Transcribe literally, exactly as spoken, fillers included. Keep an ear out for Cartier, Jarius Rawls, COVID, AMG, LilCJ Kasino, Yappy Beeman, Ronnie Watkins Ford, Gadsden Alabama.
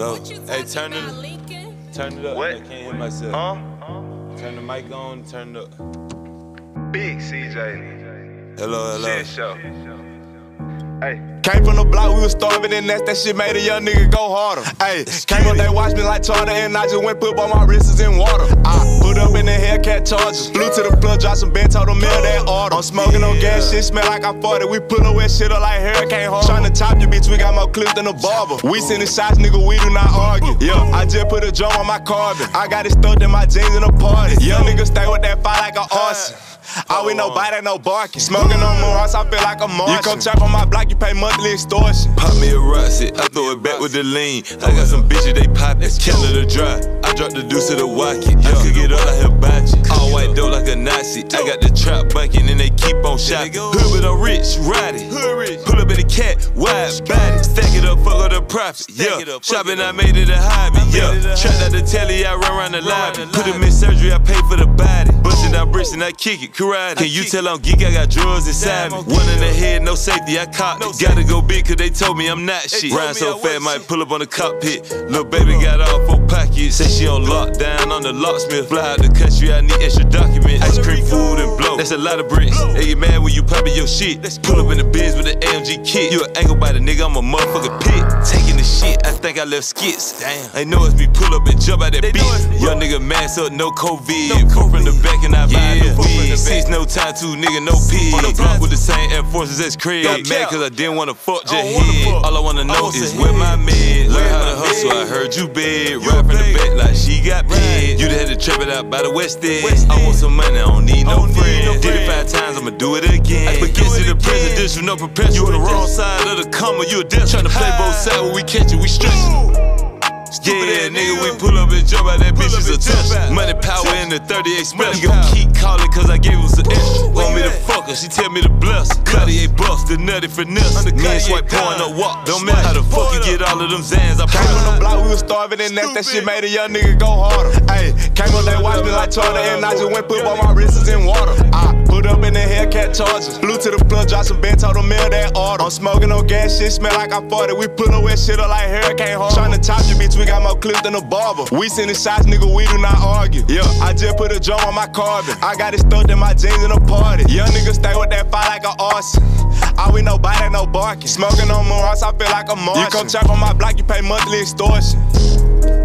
it up. Hey, turn it up. Turn it up. What? I can't hear myself. Huh? Huh? Turn the mic on, turn it up. Big C J. Hello, hello. Shit show. Hey. Came from the block, we was starving, and that's that shit made a young nigga go harder. Hey, came up, they watched me like Charter, and I just went put both my wrists in water. I put up in the Hellcat Chargers, flew to the plug, dropped some bento to mail that order. I'm smoking on gas, shit smell like I farted. We pull up that shit up like Hurricane Harvey. Tryna top you, bitch, we got more clips than a barber. We sending shots, nigga, we do not argue. Yeah, I just put a drum on my carbon. I got it stuffed in my jeans in a party. Young nigga stay with that fire like an arson. I ain't no bite, ain't no barking. Smoking on Morris, I feel like a Martian. You come trap on my block, you pay monthly extortion. Pop me a russet, I throw it back with the lean. I got some bitches, they pop, that's killer to dry. I drop the deuce to the Wacky. I could get up like hibachi. All white dope like a Nazi. I got the trap bucking and they keep on shopping. Hood with a rich, ride it. Pull up in a cat, wide body. Stack it up, fuck up the profit. Yeah, shopping, I made it a hobby. Yeah, trapped out the telly, I run around the lobby. Put him in surgery, I pay for the body. Bustin' out bricks and I kick it. Karate. Can you tell I'm geek? I got drugs inside me. One in the head, no safety, I copped it. Gotta go big, cause they told me I'm not shit. Ride so fast, might pull up on the cockpit. Lil' baby got all four pockets. Say she on lockdown, on the locksmith. Fly out the country, I need extra documents. Ice cream, food, and blow. That's a lot of bricks. They get mad when you poppin' your shit. Pull up in the biz with an A M G kit. You an ankle biter, nigga, I'm a motherfucking pit. Taking the shit, I think I left skits. Damn. They know it's me, pull up and jump out that beat. Young nigga mask up, no COVID. Come from the back and I buy the weed. Six, no time to, nigga, no pee. On the block with the same Air Forces as Craig. Got mad cause I didn't wanna fuck your head. All I wanna know is where my man. Learn how to hustle, I heard you bed. Ride from the back like she got bed. You done had to trap it out by the West End. I want some money, I don't need no friends. Did it five times, I'ma do it again. But get to the presidential, no perpetual. You on the wrong side of the comma, you a death. Tryna play both sides, when we catch it, we stretchin'. Yeah, nigga, we pull up and jump out that bitch, she's a touch. Money, power, in the thirty-eight special. You gon' keep calling cause I gave him some extra. Want me to fuck her, she tell me to bless. Cartier buffs, the nutty finesse. Me and Swipe pouring up walk, don't matter how the fuck you get all of them Zans. I came on the block, we was starving and that, that shit made a young nigga go harder. Ayy, came on that watch me like Charter and I just went put both my wrists in water. I put up in the Hellcat Chargers, flew to the plug, dropped some bento to mail that order. I'm smoking on gas, shit smell like I farted. We pull up that shit up like Hurricane Harvey. Tryna top you, bitch. We got more clips than a barber. We sending shots, nigga, we do not argue. Yeah, I just put a drum on my carbon. I got it stuffed in my jeans in a party. Young nigga stay with that fire like an arson. I we no bite, ain't no barking. Smoking on Morris, I feel like a Martian. You come trap on my block, you pay monthly extortion.